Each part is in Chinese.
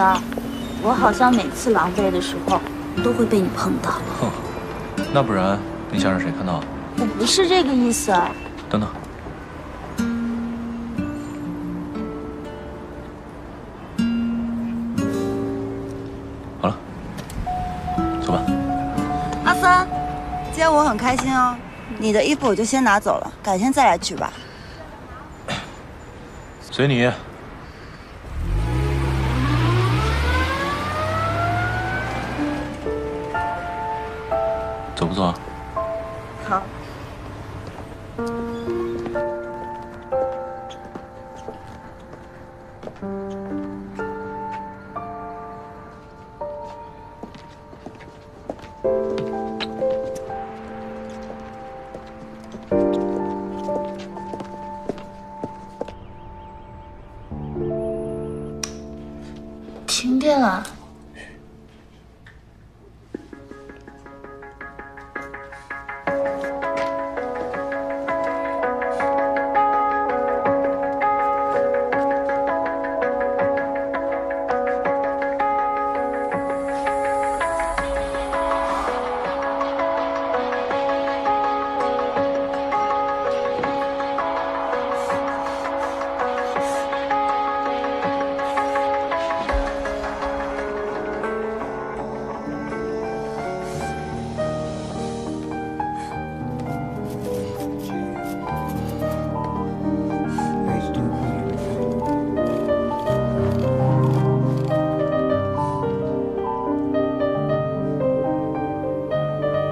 的，我好像每次狼狈的时候都会被你碰到。哼，那不然你想让谁看到？我不是这个意思。等等，好了，走吧。阿芬，今天我很开心哦。你的衣服我就先拿走了，改天再来取吧。随你。 走不走啊？好。停电了。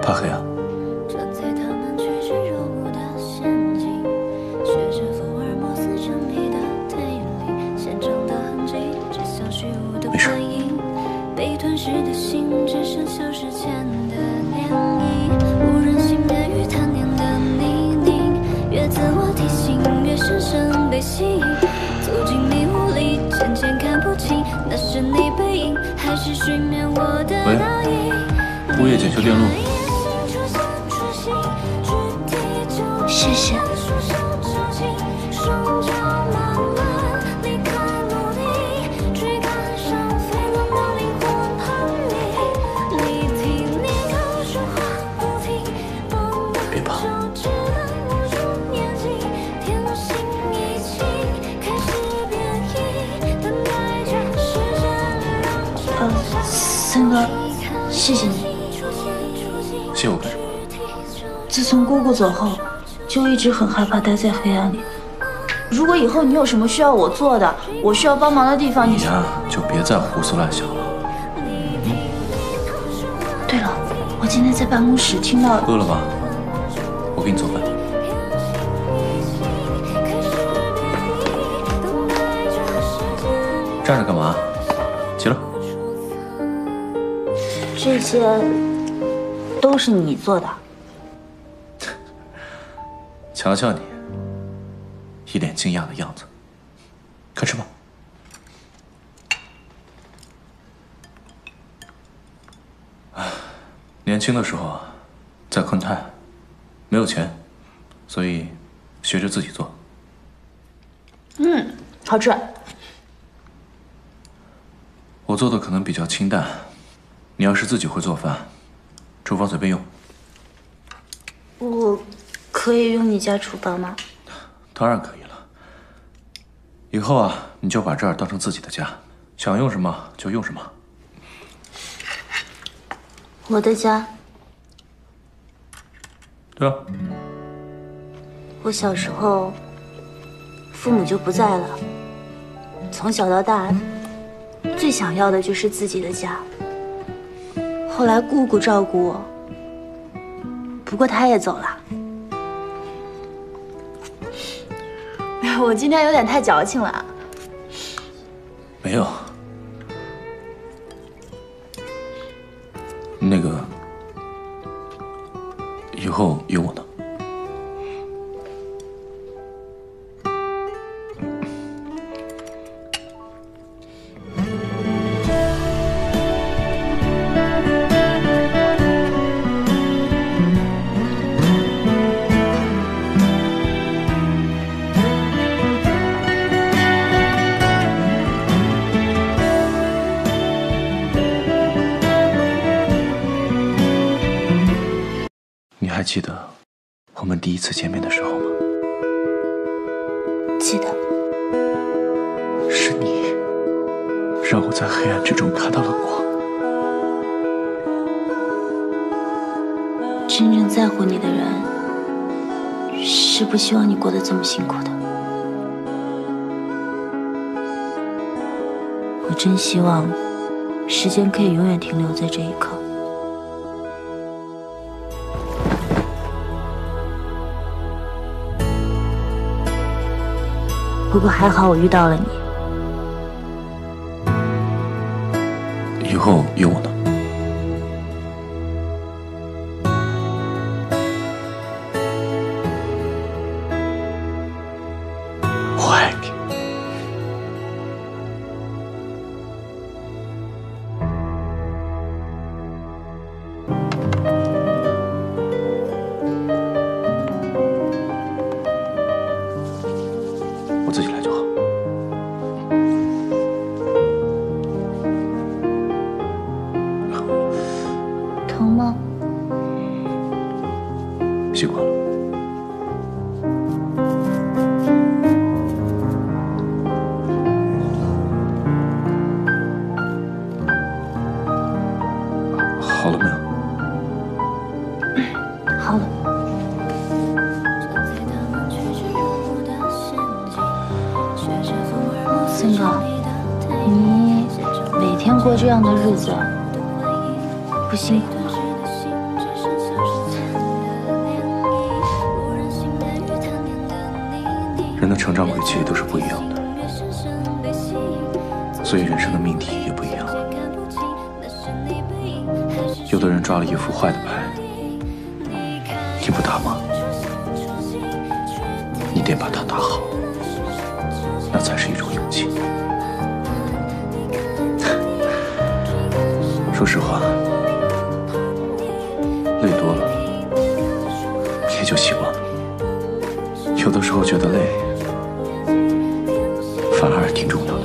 怕黑啊！没事。喂，物业检修电路。 谢谢。别怕。森哥，谢谢你。谢我干什么？自从姑姑走后。 就一直很害怕待在黑暗里。如果以后你有什么需要我做的，我需要帮忙的地方，你呀就别再胡思乱想了。对了，我今天在办公室听到饿了吧？我给你做饭。站着干嘛？起来。这些都是你做的。 瞧瞧你，一脸惊讶的样子，快吃吧。唉，年轻的时候啊，在昆泰，没有钱，所以学着自己做。嗯，好吃。我做的可能比较清淡，你要是自己会做饭，厨房随便用。我。 可以用你家厨房吗？当然可以了。以后啊，你就把这儿当成自己的家，想用什么就用什么。我的家。对啊。我小时候，父母就不在了。从小到大，最想要的就是自己的家。后来姑姑照顾我，不过她也走了。 我今天有点太矫情了啊！没有，那个以后有我呢。记得我们第一次见面的时候吗？记得，是你让我在黑暗之中看到了光。真正在乎你的人，是不希望你过得这么辛苦的。我真希望时间可以永远停留在这一刻。 不过还好，我遇到了你。以后有我呢。我爱你。我自己来就好。疼吗？习惯了。好了没有？好了。 森哥，你每天过这样的日子，不辛苦吗？人的成长轨迹都是不一样的，所以人生的命题也不一样。有的人抓了一副坏的牌，你不打吗？你得把它打好。 那才是一种勇气。说实话，累多了也就习惯了。有的时候觉得累，反而挺重要的。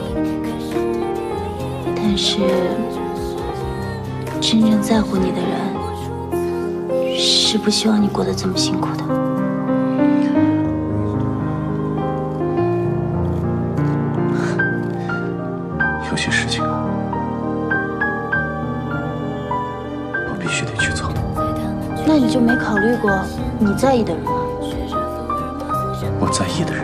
但是，真正在乎你的人，是不希望你过得这么辛苦的。 有些事情啊，我必须得去做。那你就没考虑过你在意的人吗？我在意的人。